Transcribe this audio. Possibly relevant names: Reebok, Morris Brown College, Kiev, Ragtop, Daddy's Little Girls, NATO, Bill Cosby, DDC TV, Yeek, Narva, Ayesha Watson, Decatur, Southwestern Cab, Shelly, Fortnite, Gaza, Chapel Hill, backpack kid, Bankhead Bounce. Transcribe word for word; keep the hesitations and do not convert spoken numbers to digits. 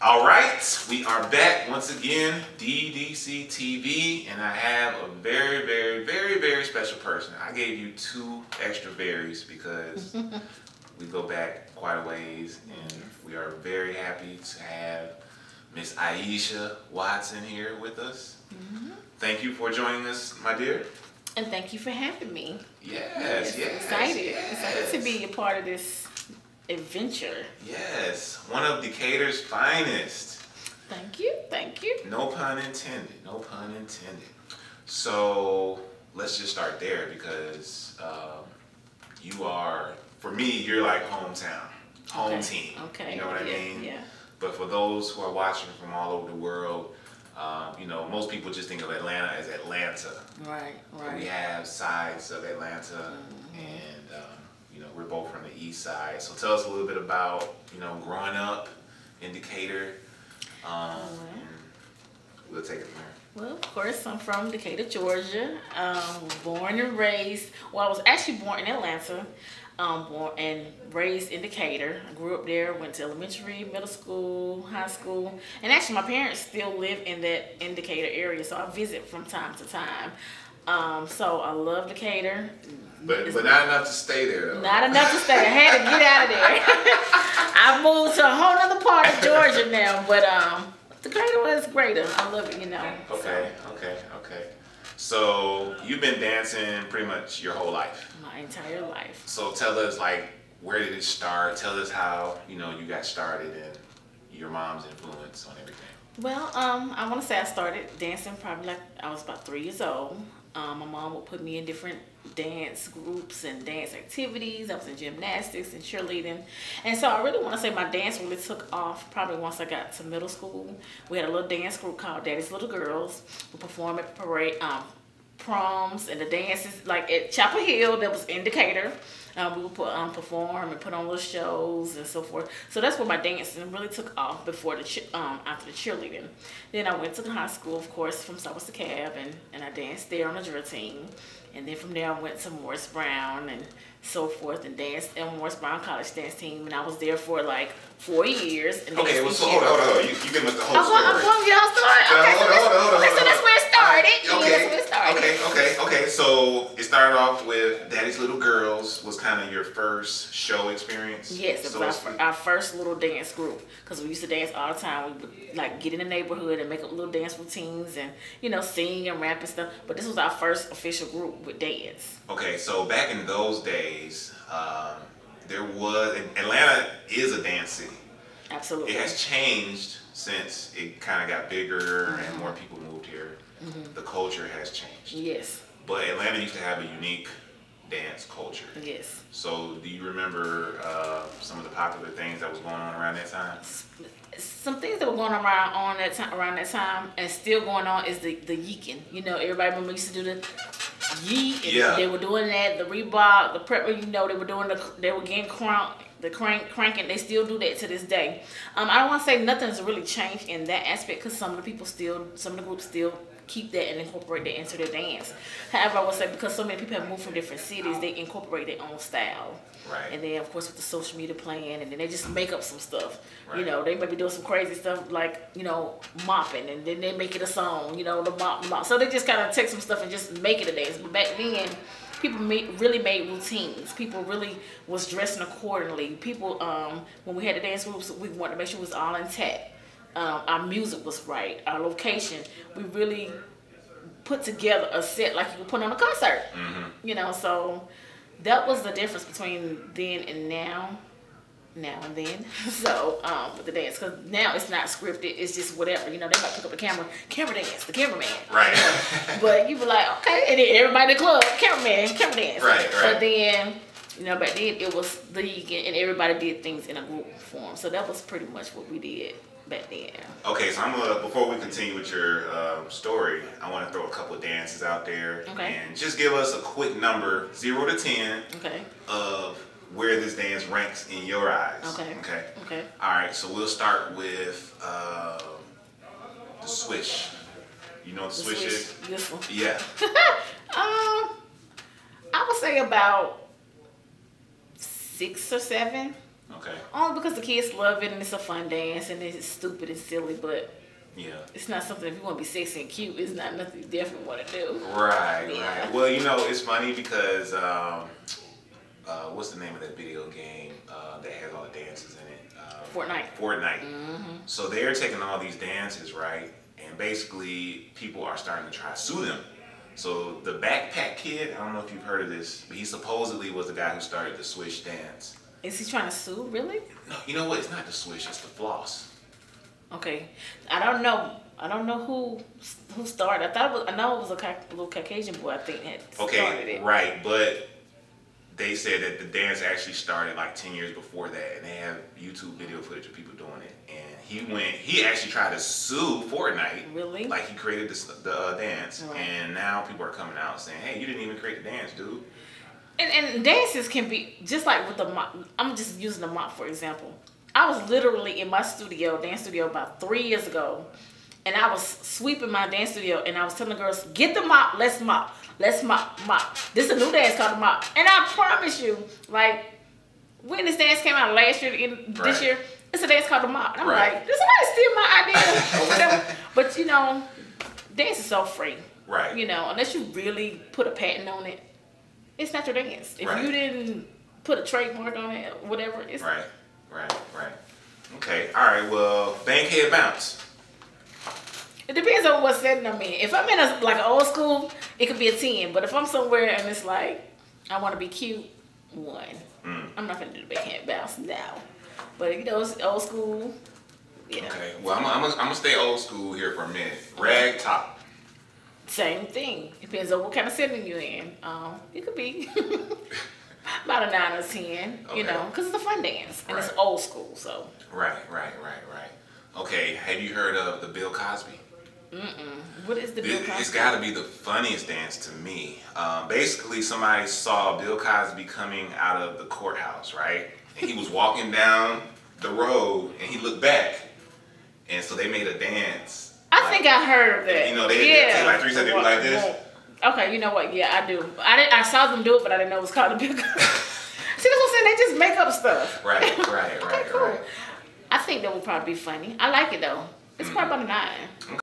All right, we are back once again, D D C T V, and I have a very, very, very, very special person. I gave you two extra berries because we go back quite a ways, and we are very happy to have Miss Ayesha Watson here with us. Mm-hmm. Thank you for joining us, my dear. And thank you for having me. Yes, yes. yes excited. Yes. Excited to be a part of this adventure. Yes, one of Decatur's finest. Thank you, thank you. No pun intended, no pun intended. So let's just start there because um, you are, for me, you're like hometown, home okay. team. Okay. You know what yeah, I mean? Yeah. But for those who are watching from all over the world, um, you know, most people just think of Atlanta as Atlanta. Right, right. But we have sides of Atlanta mm-hmm. and um, you know, we're both from the east side. So tell us a little bit about, you know, growing up in Decatur. Um, right. We'll take it from there. Well, of course, I'm from Decatur, Georgia. Um, born and raised, well, I was actually born in Atlanta um, born and raised in Decatur. I grew up there, went to elementary, middle school, high school. And actually, my parents still live in that in Decatur area, so I visit from time to time. Um, so I love Decatur. But, but not enough to stay there, though. Not enough to stay. I had to get out of there. I moved to a whole other part of Georgia now, but um, Decatur was greater. I love it, you know. Okay, so. okay, okay. So you've been dancing pretty much your whole life. My entire life. So tell us, like, where did it start? Tell us how, you know, you got started and your mom's influence on everything. Well, um, I want to say I started dancing probably like I was about three years old. Um, my mom would put me in different dance groups and dance activities. I was in gymnastics and cheerleading. And so I really want to say my dance really took off probably once I got to middle school. We had a little dance group called Daddy's Little Girls. We performed at parade, um, proms and the dances like at Chapel Hill that was in Decatur. Um, we would put, um, perform and put on little shows and so forth. So that's where my dancing really took off before the um, after the cheerleading. Then I went to the high school, of course, from Southwestern Cab, and, and I danced there on the drill team. And then from there I went to Morris Brown and so forth and danced in Morris Brown College dance team. And I was there for like four years. And okay, well, so hold on, hold on. You, you give us the whole story. I'm going to get the whole story? Okay, so that's where it started. Okay. Yeah, that's where it started. Okay, okay, okay. So it started off with Daddy's Little Girls was kind Kind of your first show experience? Yes, it so was our, our first little dance group because we used to dance all the time. We would like get in the neighborhood and make up little dance routines and, you know, sing and rap and stuff. But this was our first official group with dance. Okay, so back in those days, um, there was Atlanta is a dance city. Absolutely, it has changed since it kind of got bigger mm-hmm. and more people moved here. Mm-hmm. The culture has changed. Yes, but Atlanta used to have a unique dance culture. Yes. So do you remember uh, some of the popular things that was going on around that time? Some things that were going on around, on that time, around that time and still going on is the, the yeeking. You know, everybody remember used to do the yeek and yeah. they were doing that, the Reebok, the prepper, you know, they were doing the, they were getting crunk, the crank, cranking. They still do that to this day. Um, I don't want to say nothing's really changed in that aspect because some of the people still, some of the groups still keep that and incorporate that into their dance. However, I would say because so many people have moved from different cities, they incorporate their own style. Right. And then, of course, with the social media playing, and then they just make up some stuff. Right. You know, they may be doing some crazy stuff like, you know, mopping, and then they make it a song, you know, the mop, mop. So they just kind of take some stuff and just make it a dance. But back then, people made, really made routines. People really was dressing accordingly. People, um, when we had the dance groups, we wanted to make sure it was all intact. Um, our music was right, our location. We really put together a set like you would put on a concert. Mm-hmm. You know, so that was the difference between then and now, now and then. So um, with the dance, because now it's not scripted, it's just whatever. You know, they might pick up a camera, camera dance, the cameraman. Right. You know? But you were like, okay, and then everybody in the club, cameraman, camera dance. Right, right. But then, you know, back then it was the weekend and everybody did things in a group form. So that was pretty much what we did back then. Okay, so I'm gonna, before we continue with your um, story, I want to throw a couple of dances out there. Okay. And just give us a quick number, zero to ten, okay, of where this dance ranks in your eyes. Okay. Okay. Okay. All right, so we'll start with uh, the swish. You know what the, the swish, swish is? This one. Yeah. um, I would say about six or seven. Okay. Only because the kids love it and it's a fun dance and it's stupid and silly, but yeah, it's not something, if you want to be sexy and cute, it's not nothing different you want to do. Right, yeah. Right. Well, you know, it's funny because um, uh, what's the name of that video game uh, that has all the dances in it? Um, Fortnite. Fortnite. Mm-hmm. So they're taking all these dances, right? And basically, people are starting to try to sue them. So the Backpack Kid, I don't know if you've heard of this, but he supposedly was the guy who started the swish dance. Is he trying to sue, really? No, you know what? It's not the swish, it's the floss. Okay. I don't know. I don't know who who started. I thought it was, I know it was a little Caucasian boy, I think, that started okay, it. Right, but they said that the dance actually started like ten years before that, and they have YouTube video footage of people doing it. And he went, he actually tried to sue Fortnite. Really? Like he created this, the uh, dance, right. And now people are coming out saying, hey, you didn't even create the dance, dude. And, and dances can be, just like with the mop, I'm just using the mop for example. I was literally in my studio, dance studio, about three years ago, and I was sweeping my dance studio, and I was telling the girls, get the mop, let's mop. Let's mop, mop. This is a new dance called the mop. And I promise you, like, when this dance came out last year, in, right. this year, it's a dance called the mop. And I'm right. like, does somebody steal my idea? Or whatever. But, you know, dance is so free. Right. You know, unless you really put a patent on it, it's not your dance. If right. you didn't put a trademark on it, or whatever, it's right, right, right. Okay, all right, well, Bankhead Bounce. It depends on what setting I'm in. If I'm in a, like an old school, it could be a ten. But if I'm somewhere and it's like, I want to be cute, one. Mm. I'm not going to do the backhand bounce now. But you know, it's old school. Yeah. Okay. Well, I'm, I'm, I'm going to stay old school here for a minute. Rag top. Same thing. Depends on what kind of setting you're in. Um, it could be about a nine or ten, okay. you know, because it's a fun dance. And right. it's old school, so. Right, right, right, right. Okay. Have you heard of the Bill Cosby? Mm-mm. What is the Bill Cosby? It's got to be the funniest dance to me. Um, basically, somebody saw Bill Cosby coming out of the courthouse, right? And he was walking down the road, and he looked back, and so they made a dance. I like, think I heard of that. You know, they, yeah. they, they like three seconds, they were like this. Okay, you know what? Yeah, I do. I did, I saw them do it, but I didn't know it was called the Bill Cosby. See, that's what I'm saying. They just make up stuff. Right, right, right, okay, cool. right. I think that would probably be funny. I like it though. It's mm-hmm. probably about a nine. Okay.